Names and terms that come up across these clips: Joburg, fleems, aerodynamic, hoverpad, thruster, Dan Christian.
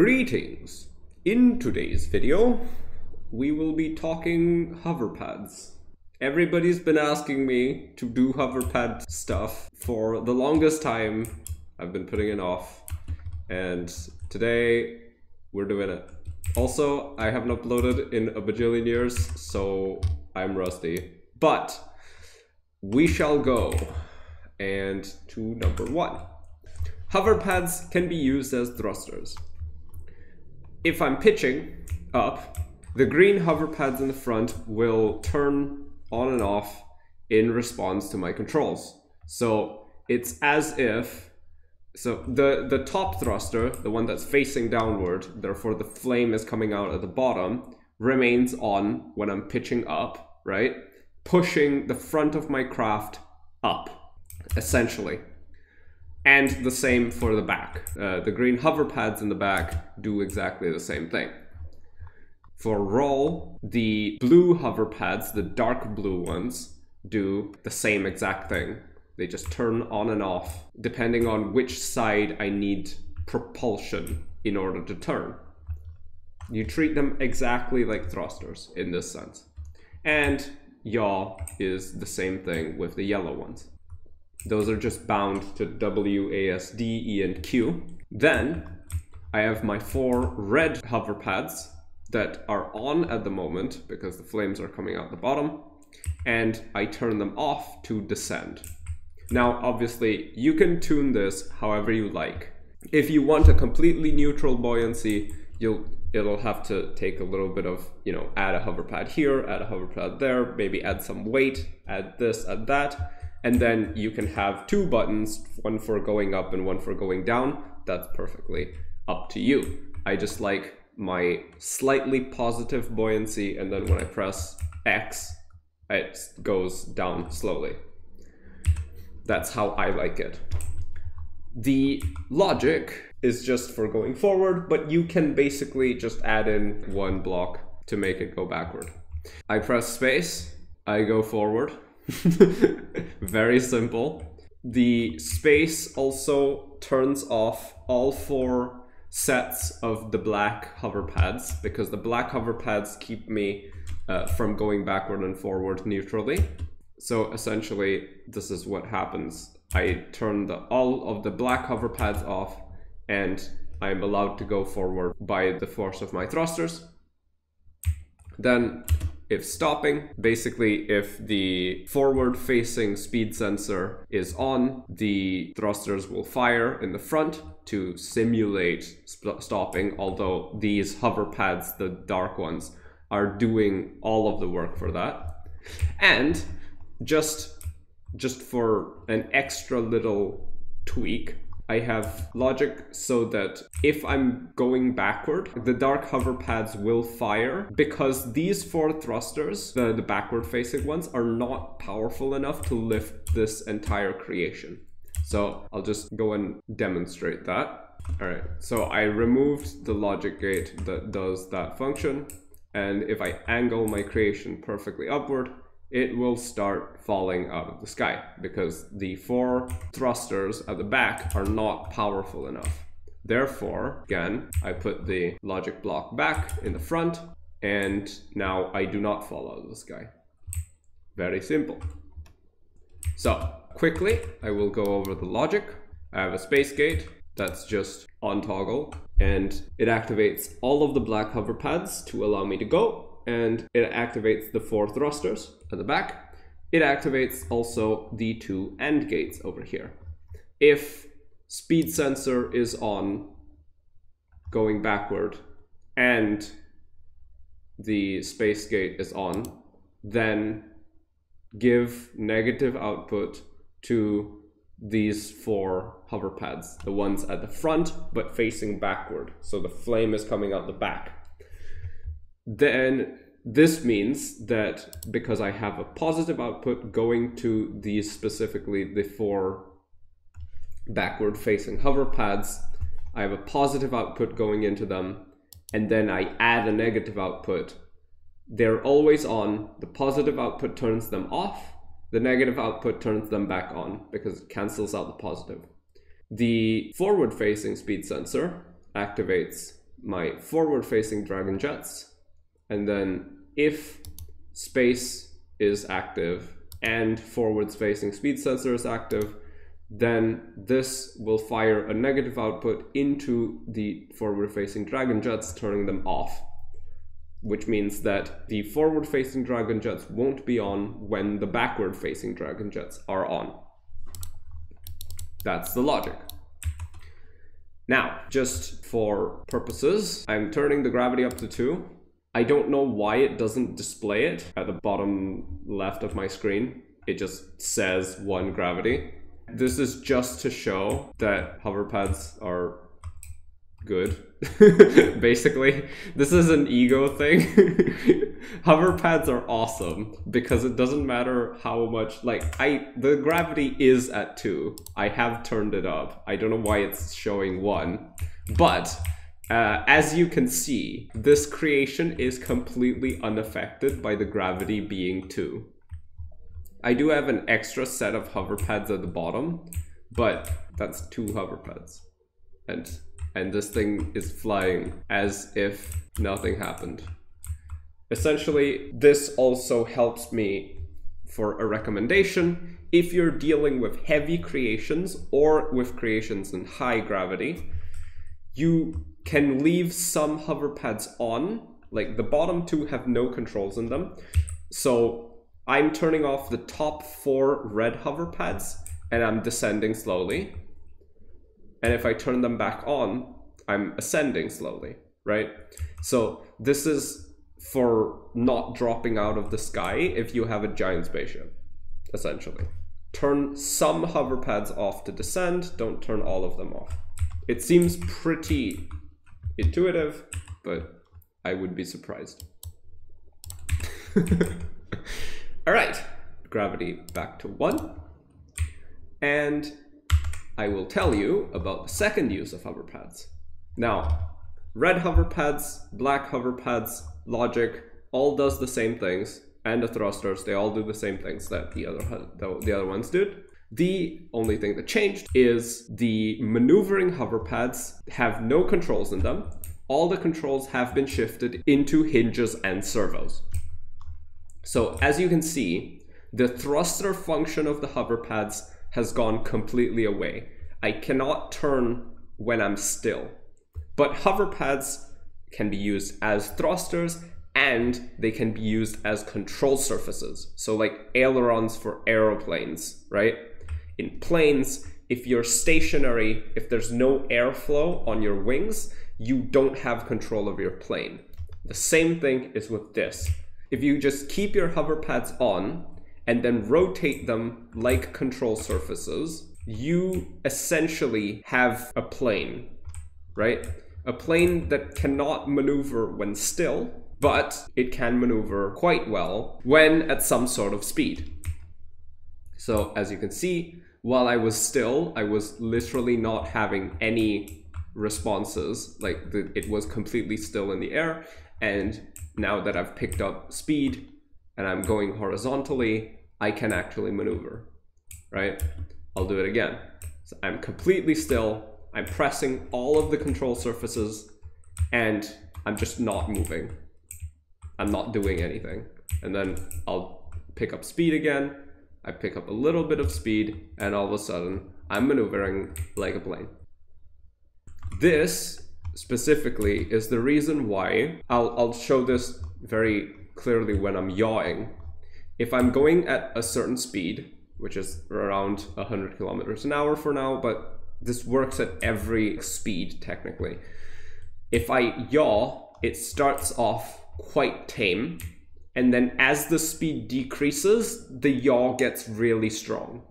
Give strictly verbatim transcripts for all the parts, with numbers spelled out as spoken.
Greetings! In today's video, we will be talking hoverpads. Everybody's been asking me to do hoverpad stuff for the longest time. I've been putting it off, and today we're doing it. Also, I haven't uploaded in a bajillion years, so I'm rusty. But we shall go. And to number one. Hoverpads can be used as thrusters. If I'm pitching up, the green hoverpads in the front will turn on and off in response to my controls. So it's as if, so the, the top thruster, the one that's facing downward, therefore the flame is coming out at the bottom, remains on when I'm pitching up, right? Pushing the front of my craft up, essentially. And the same for the back. Uh, the green hover pads in the back do exactly the same thing. For roll, the blue hover pads, the dark blue ones, do the same exact thing. They just turn on and off depending on which side I need propulsion in order to turn. You treat them exactly like thrusters in this sense. And yaw is the same thing with the yellow ones. Those are just bound to W, A, S, D, E, and Q. Then I have my four red hover pads that are on at the moment because the flames are coming out the bottom, and I turn them off to descend. Now, obviously, you can tune this however you like. If you want a completely neutral buoyancy, you'll it'll have to take a little bit of, you know, add a hover pad here, add a hover pad there, maybe add some weight, add this, add that. And then you can have two buttons, one for going up and one for going down. That's perfectly up to you. I just like my slightly positive buoyancy, and then when I press X, it goes down slowly. That's how I like it. The logic is just for going forward, but you can basically just add in one block to make it go backward. I press space, I go forward. Very simple. The space also turns off all four sets of the black hover pads because the black hover pads keep me uh, from going backward and forward neutrally. So essentially, this is what happens. I turn the, all of the black hover pads off, and I'm allowed to go forward by the force of my thrusters. Then, if stopping, basically if the forward-facing speed sensor is on, the thrusters will fire in the front to simulate st stopping, although these hover pads, the dark ones, are doing all of the work for that. And just, just for an extra little tweak, I have logic so that if I'm going backward, the dark hover pads will fire because these four thrusters, the, the backward facing ones, are not powerful enough to lift this entire creation. So I'll just go and demonstrate that. All right, so I removed the logic gate that does that function. And if I angle my creation perfectly upward, it will start falling out of the sky because the four thrusters at the back are not powerful enough. Therefore, again, I put the logic block back in the front, and now I do not fall out of the sky. Very simple. So quickly, I will go over the logic. I have a space gate that's just on toggle, and it activates all of the black hover pads to allow me to go. And it activates the four thrusters at the back. It activates also the two end gates over here. If speed sensor is on, going backward, and the space gate is on, then give negative output to these four hover pads, the ones at the front but facing backward. So the flame is coming out the back. Then this means that because I have a positive output going to these, specifically the four backward facing hover pads, I have a positive output going into them, and then I add a negative output. They're always on. The positive output turns them off, the negative output turns them back on because it cancels out the positive. The forward facing speed sensor activates my forward-facing drag and jets, and then if space is active and forward-facing speed sensor is active, then this will fire a negative output into the forward-facing drag and jets, turning them off, which means that the forward-facing drag and jets won't be on when the backward-facing drag and jets are on. That's the logic. Now, just for purposes, I'm turning the gravity up to two. I don't know why it doesn't display it at the bottom left of my screen. It just says one gravity. This is just to show that hoverpads are good. Basically, this is an ego thing. Hoverpads are awesome because it doesn't matter how much, like, I the gravity is at two. I have turned it up. I don't know why it's showing one, but uh, as you can see, this creation is completely unaffected by the gravity being two. I do have an extra set of hoverpads at the bottom, but that's two hoverpads, and and this thing is flying as if nothing happened. Essentially, this also helps me for a recommendation. If you're dealing with heavy creations or with creations in high gravity, you can leave some hoverpads on. Like, the bottom two have no controls in them. So I'm turning off the top four red hoverpads and I'm descending slowly. And if I turn them back on, I'm ascending slowly, right? So this is for not dropping out of the sky if you have a giant spaceship, essentially. Turn some hoverpads off to descend, don't turn all of them off. It seems pretty intuitive, but I would be surprised. All right, gravity back to one. And I will tell you about the second use of hoverpads. Now, red hoverpads, black hoverpads, logic, all does the same things, and the thrusters, they all do the same things that the other, the, the other ones did. The only thing that changed is the maneuvering hoverpads have no controls in them. All the controls have been shifted into hinges and servos. So as you can see, the thruster function of the hoverpads has gone completely away. I cannot turn when I'm still. But hoverpads can be used as thrusters and they can be used as control surfaces. So like ailerons for aeroplanes, right? In planes, if you're stationary, if there's no airflow on your wings, you don't have control of your plane. The same thing is with this. If you just keep your hoverpads on, and then rotate them like control surfaces, you essentially have a plane, right? A plane that cannot maneuver when still, but it can maneuver quite well when at some sort of speed. So as you can see, while I was still, I was literally not having any responses, like the, it was completely still in the air. And now that I've picked up speed and I'm going horizontally, I can actually maneuver, right? I'll do it again. So I'm completely still, I'm pressing all of the control surfaces, and I'm just not moving. I'm not doing anything. And then I'll pick up speed again, I pick up a little bit of speed, and all of a sudden, I'm maneuvering like a plane. This specifically is the reason why, I'll, I'll show this very clearly when I'm yawing. If I'm going at a certain speed, which is around one hundred kilometers an hour for now, but this works at every speed technically. If I yaw, it starts off quite tame, and then as the speed decreases, the yaw gets really strong.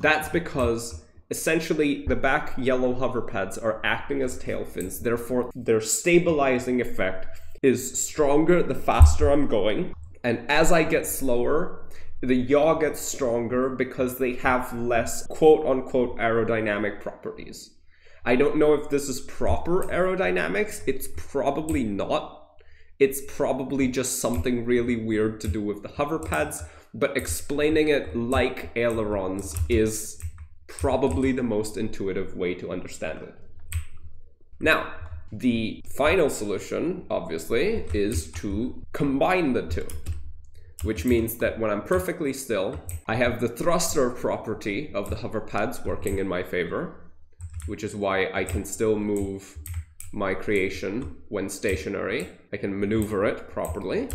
That's because essentially the back yellow hoverpads are acting as tail fins, therefore their stabilizing effect is stronger the faster I'm going. And as I get slower, the yaw gets stronger because they have less quote unquote aerodynamic properties. I don't know if this is proper aerodynamics. It's probably not. It's probably just something really weird to do with the hoverpads, but explaining it like ailerons is probably the most intuitive way to understand it. Now, The final solution, obviously, is to combine the two, which means that when I'm perfectly still, I have the thruster property of the hover pads working in my favor, which is why I can still move my creation when stationary. I can maneuver it properly.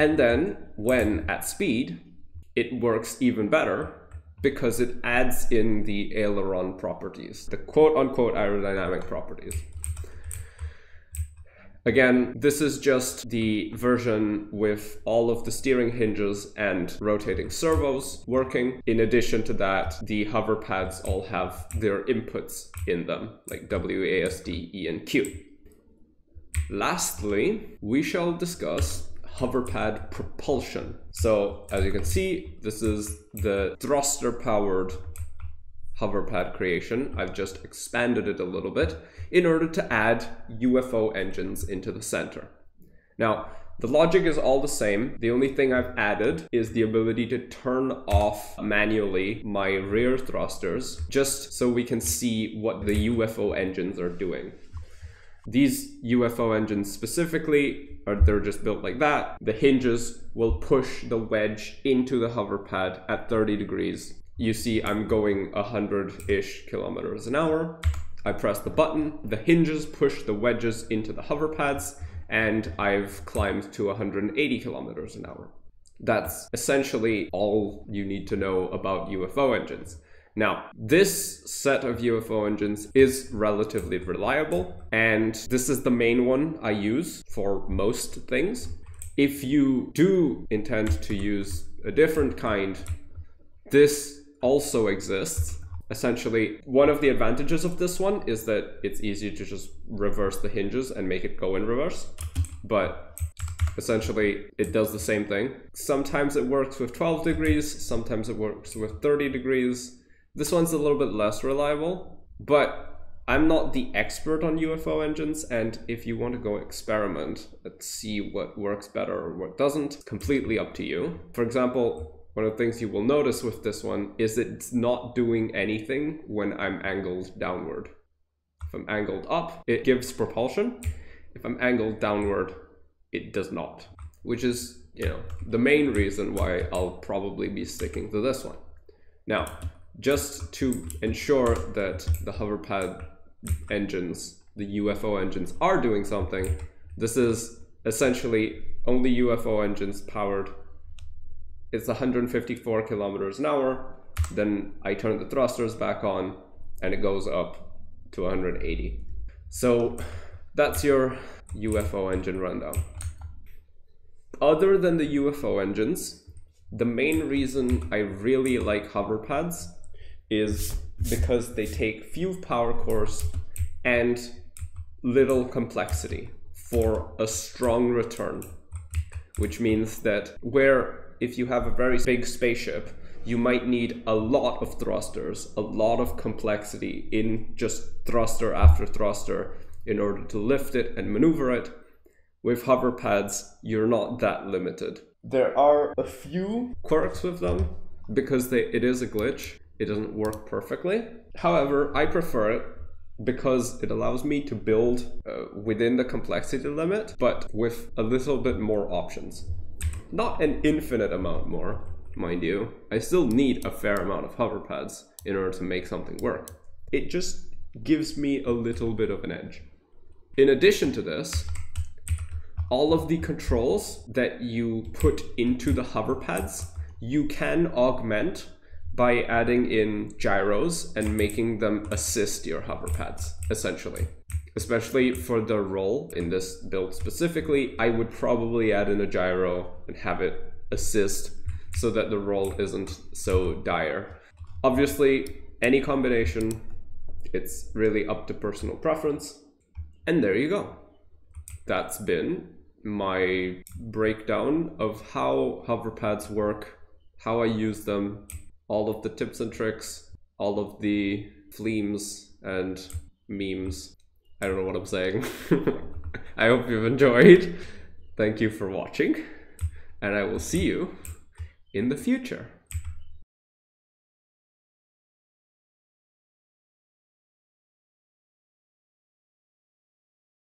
And then when at speed, it works even better because it adds in the aileron properties, the quote-unquote aerodynamic properties. Again, this is just the version with all of the steering hinges and rotating servos working. In addition to that, the hover pads all have their inputs in them, like W, A, S, D, E, and Q. Lastly, we shall discuss hoverpad propulsion. So, as you can see, this is the thruster-powered hoverpad creation. I've just expanded it a little bit in order to add U F O engines into the center. Now, the logic is all the same. The only thing I've added is the ability to turn off manually my rear thrusters, just so we can see what the U F O engines are doing. These U F O engines specifically, are they're just built like that. The hinges will push the wedge into the hoverpad at thirty degrees. You see I'm going one hundred-ish kilometers an hour. I press the button, the hinges push the wedges into the hover pads, and I've climbed to one hundred eighty kilometers an hour. That's essentially all you need to know about U F O engines. Now, this set of U F O engines is relatively reliable, and this is the main one I use for most things. If you do intend to use a different kind, this also exists. Essentially, one of the advantages of this one is that it's easy to just reverse the hinges and make it go in reverse, but essentially it does the same thing. Sometimes it works with twelve degrees, sometimes it works with thirty degrees. This one's a little bit less reliable, but I'm not the expert on U F O engines, and if you want to go experiment and see what works better or what doesn't, it's completely up to you. For example, one of the things you will notice with this one is it's not doing anything when I'm angled downward. If I'm angled up, it gives propulsion. If I'm angled downward, it does not, which is, you know, the main reason why I'll probably be sticking to this one. Now, just to ensure that the hoverpad engines, the U F O engines, are doing something, this is essentially only U F O engines powered. It's one hundred fifty-four kilometers an hour, then I turn the thrusters back on and it goes up to one hundred eighty. So that's your U F O engine rundown. Other than the U F O engines, the main reason I really like hover pads is because they take few power cores and little complexity for a strong return, which means that where if you have a very big spaceship, you might need a lot of thrusters, a lot of complexity in just thruster after thruster in order to lift it and maneuver it. With hover pads, you're not that limited. There are a few quirks with them because they, it is a glitch. It doesn't work perfectly. However, I prefer it because it allows me to build uh, within the complexity limit, but with a little bit more options. Not an infinite amount more, mind you. I still need a fair amount of hover pads in order to make something work. It just gives me a little bit of an edge. In addition to this, all of the controls that you put into the hover pads, you can augment by adding in gyros and making them assist your hover pads, essentially. Especially for the roll in this build specifically, I would probably add in a gyro and have it assist so that the roll isn't so dire. Obviously, any combination, it's really up to personal preference. And there you go. That's been my breakdown of how hover pads work, how I use them, all of the tips and tricks, all of the fleems and memes. I don't know what I'm saying. I hope you've enjoyed. Thank you for watching, and I will see you in the future.